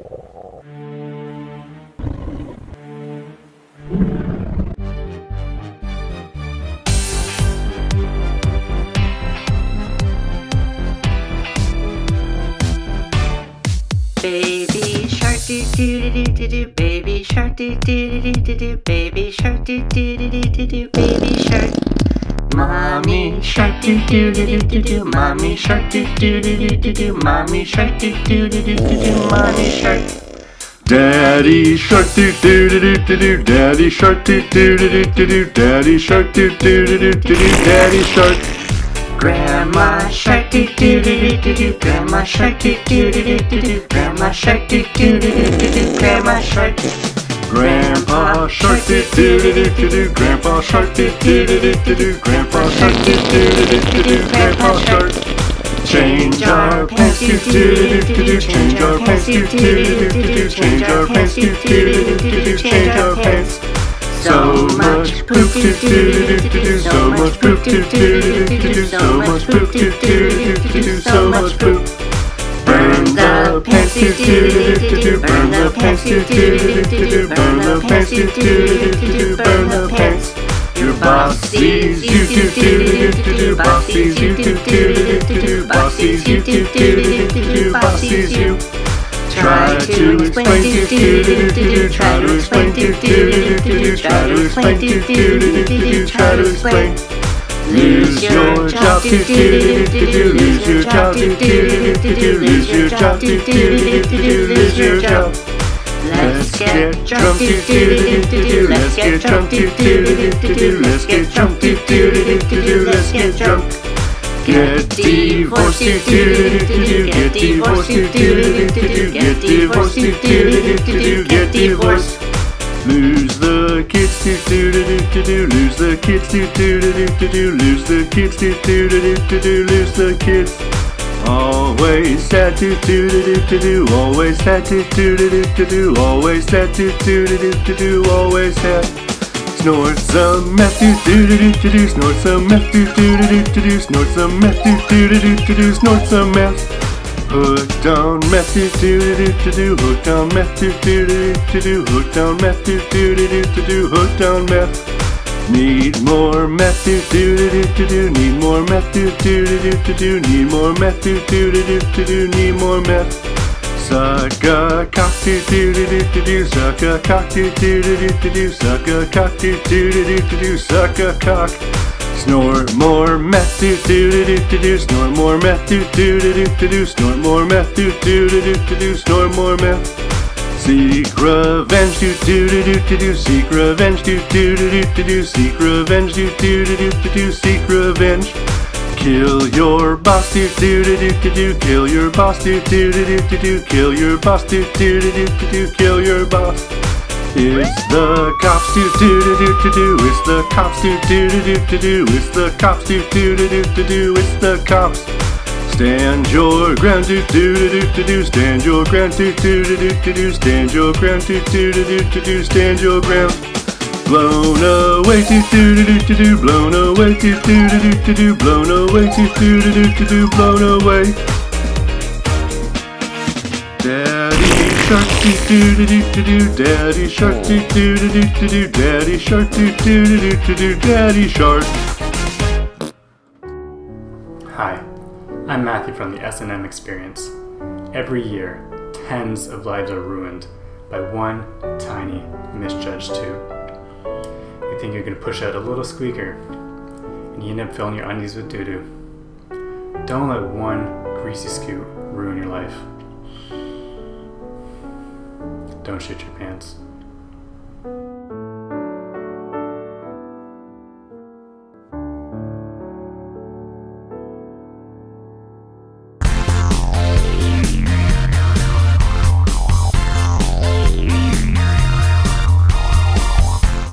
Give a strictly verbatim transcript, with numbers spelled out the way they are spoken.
Baby shark do do do do do, baby shark do do do do do, baby shark do do do do do, baby shark. Mommy shark do do do do do, mommy shark do do do do do, mommy shark do do do do do, mommy shark. Daddy shark do do do do do, daddy shark do do do do do, daddy shark do do do do do, daddy shark. Grandma shark do do do do do, grandma shark do do do do do, grandma shark do do do do do, grandma shark. Grandpa shark do do do do do, grandpa shark do do do do do, grandpa shark do do do do do, grandpa shark. Change our pants do do do do, change our pants do do do do, change our pants do do do do, change our pants. So much poop to do do do, so much poop to do do do, so much poop to do do do, so much poop. Burn the pants to do do do, burn the pants to do do do, burn the pants to do do do, burn the pants. Your boss sees you do do do do, boss sees you do do do do, boss sees you do do do do, boss sees you. Try to explain do do do do, try to explain do do do do, try to explain do do do do, try to explain. Lose your job do do do do, lose your job do do do do, lose your job do do do do, lose your job. Let's get drunk do do do do, let's get drunk do do do do, let's get drunk do do do do, let's get drunk. Get divorced do do do do, get divorced do do do do, get divorced do do do do, get divorced. Lose the kids do do do do, lose the kids do do do do, lose the kids do do do do, lose the kids. Always sad do do do do, always sad do do do do, always sad do do do do, always sad. Snort some meth do do do do do, snort some meth do do do do do, snort some meth do do do do do, snort some meth. Hooked on meth do do do do do, hooked on meth do do do do do, hooked on meth do do do do do, hooked on meth. Need more meth do do do do do, need more meth do do do do do, need more meth do do do do do, need more meth. Suck a cock do do do do do do, suck a cock do do do do do, suck a cock do do do do do, suck a cock. Snort more meth do do do do do, snort more meth do do do do do, snort more meth do do do do do, snort more meth. Seek revenge do do do do do, seek revenge do do do do do, seek revenge do do do do do, seek revenge. Kill your boss do do do do do, kill your boss do do do do do, kill your boss do do do do do, kill your boss. It's the cops do do do do do, it's the cops do do do do do, it's the cops do do do do do, it's the cops. Stand your ground do do do do do, stand your ground do do do do do, stand your ground do do do do do, stand your ground. Blown away to do do do do, blown away to do do do do, blown away to do do do do, blown away. Daddy shark do do do do do, daddy shark do do do do do, daddy shark do do do do do, daddy shark. Hi, I'm Matthew from the S and M Experience. Every year, tens of lives are ruined by one tiny misjudged tube. Think you're going to push out a little squeaker and you end up filling your undies with doo-doo. Don't let one greasy scoop ruin your life. Don't shit your pants.